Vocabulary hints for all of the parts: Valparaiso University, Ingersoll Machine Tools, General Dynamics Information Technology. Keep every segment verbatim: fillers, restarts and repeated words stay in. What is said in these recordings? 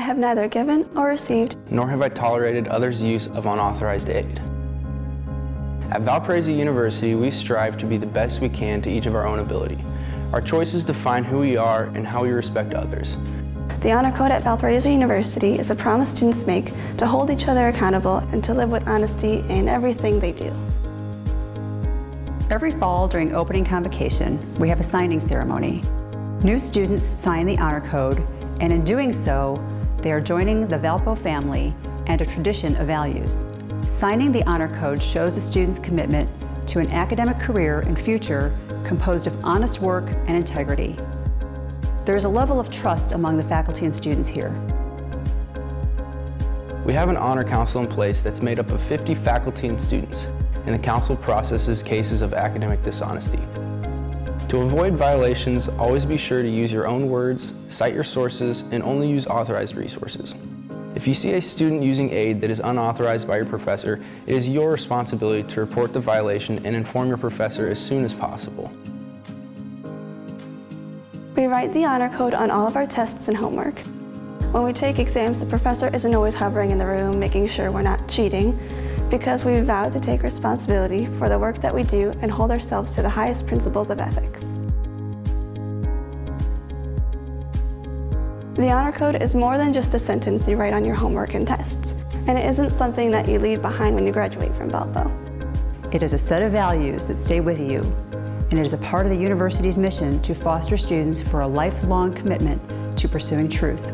I have neither given or received, nor have I tolerated others' use of unauthorized aid. At Valparaiso University, we strive to be the best we can to each of our own ability. Our choices define who we are and how we respect others. The honor code at Valparaiso University is a promise students make to hold each other accountable and to live with honesty in everything they do. Every fall during opening convocation, we have a signing ceremony. New students sign the honor code, and in doing so, they are joining the Valpo family and a tradition of values. Signing the honor code shows a student's commitment to an academic career and future composed of honest work and integrity. There is a level of trust among the faculty and students here. We have an honor council in place that's made up of fifty faculty and students, and the council processes cases of academic dishonesty. To avoid violations, always be sure to use your own words, cite your sources, and only use authorized resources. If you see a student using aid that is unauthorized by your professor, it is your responsibility to report the violation and inform your professor as soon as possible. We write the honor code on all of our tests and homework. When we take exams, the professor isn't always hovering in the room, making sure we're not cheating, because we vowed to take responsibility for the work that we do and hold ourselves to the highest principles of ethics. The honor code is more than just a sentence you write on your homework and tests, and it isn't something that you leave behind when you graduate from Valpo. It is a set of values that stay with you, and it is a part of the university's mission to foster students for a lifelong commitment to pursuing truth.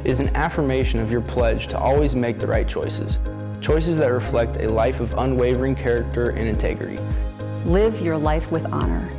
It is an affirmation of your pledge to always make the right choices, choices that reflect a life of unwavering character and integrity. Live your life with honor.